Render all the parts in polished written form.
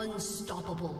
Unstoppable.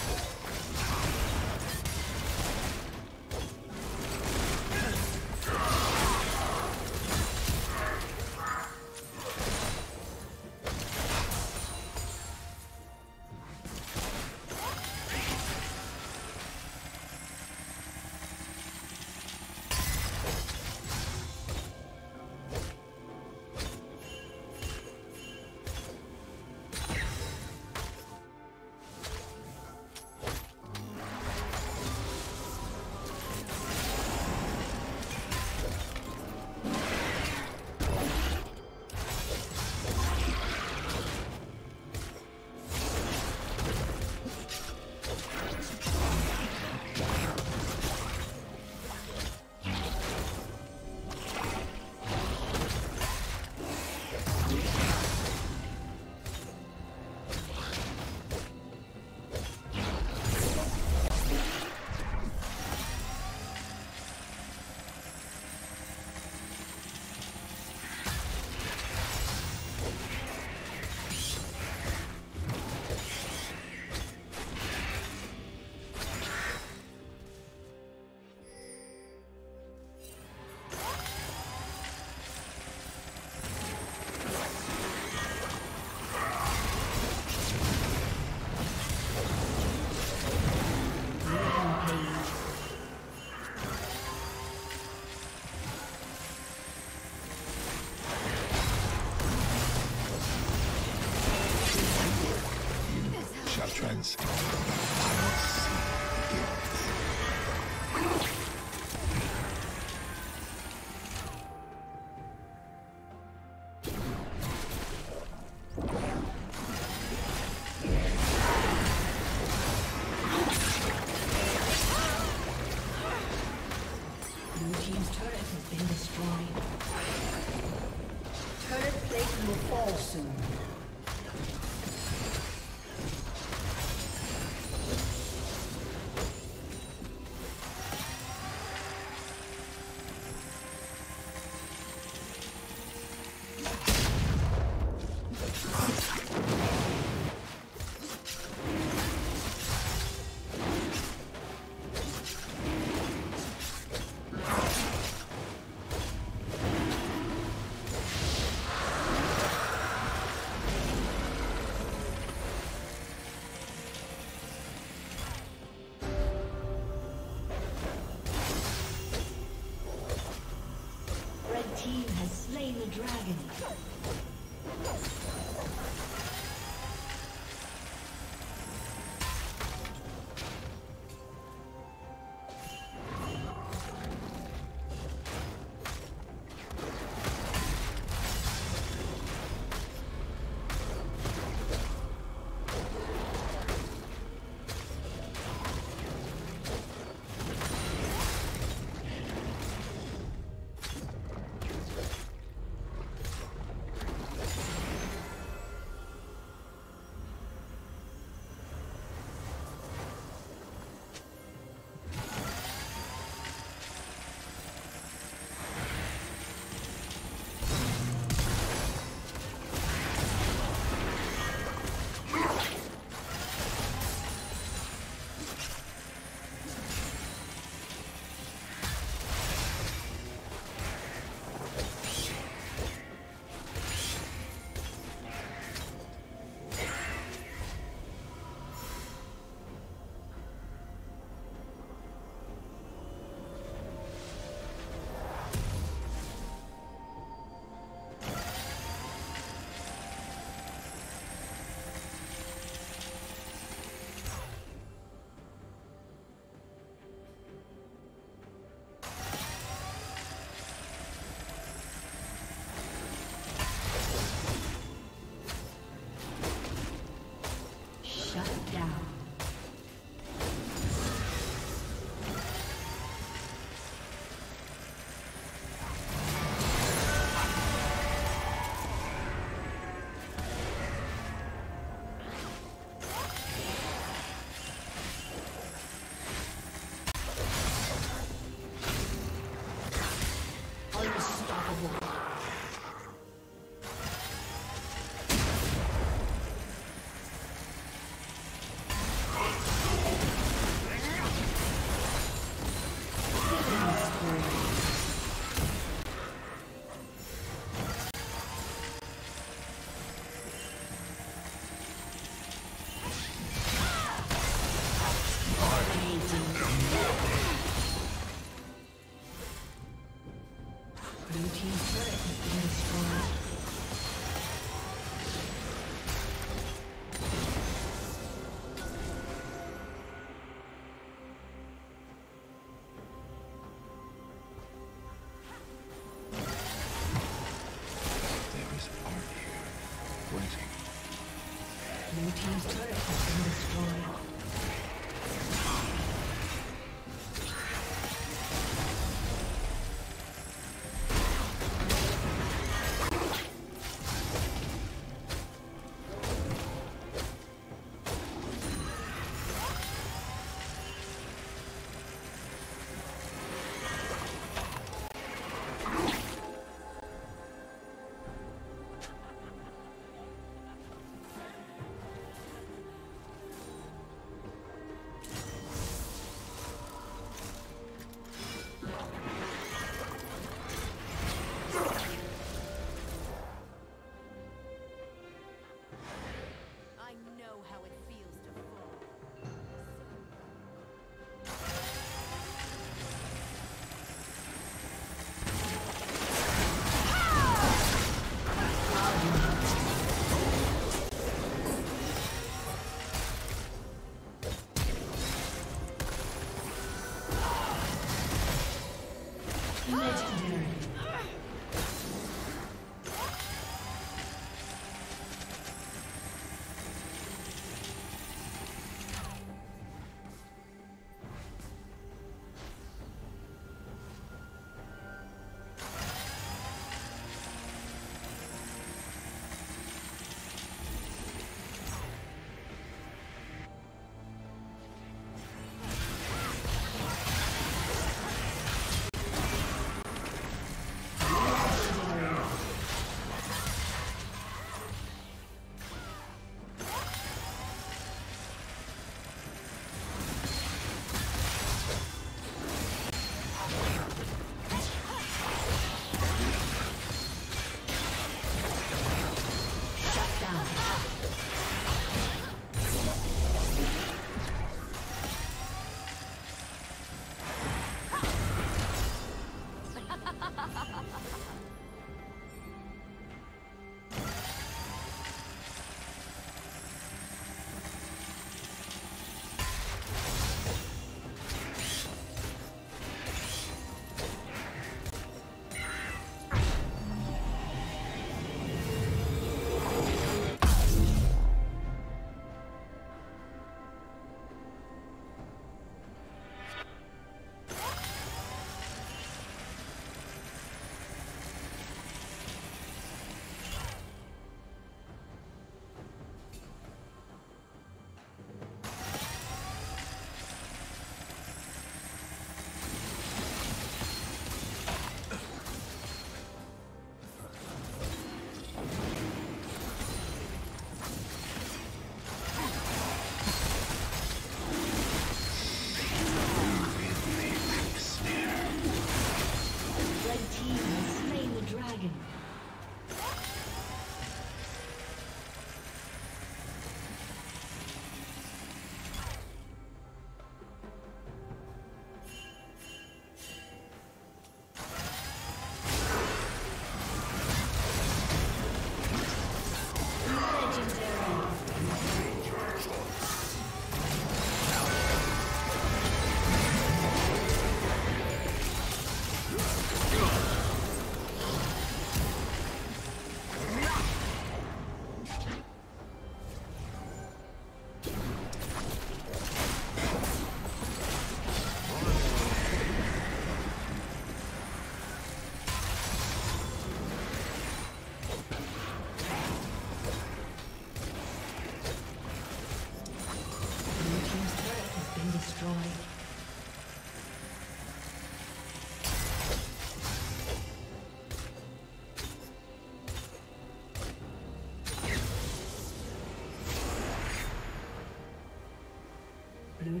Blue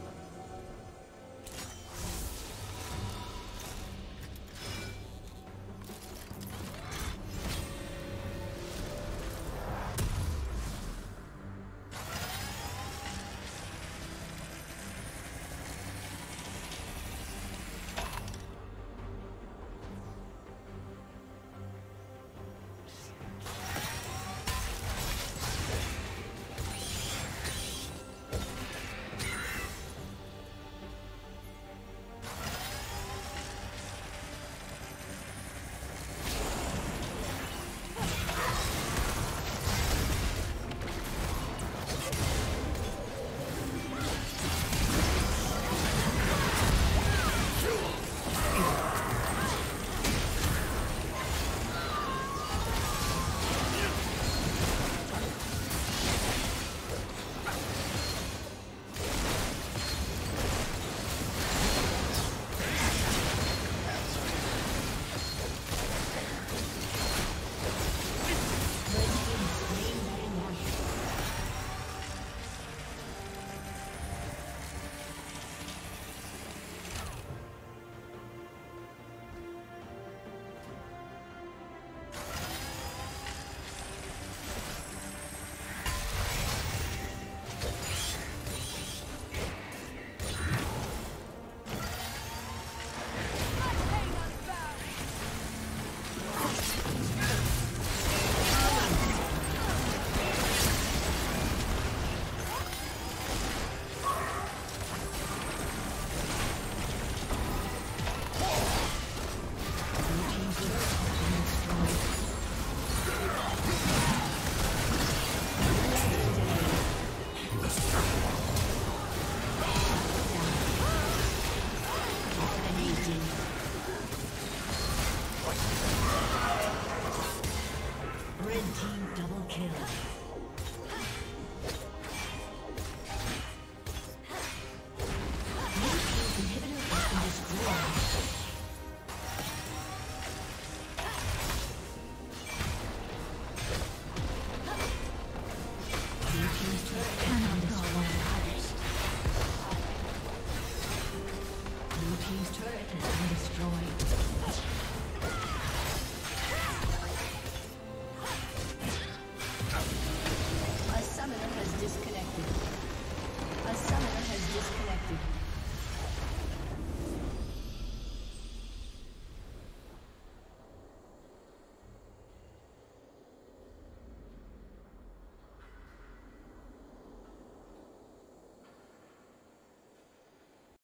destroyed.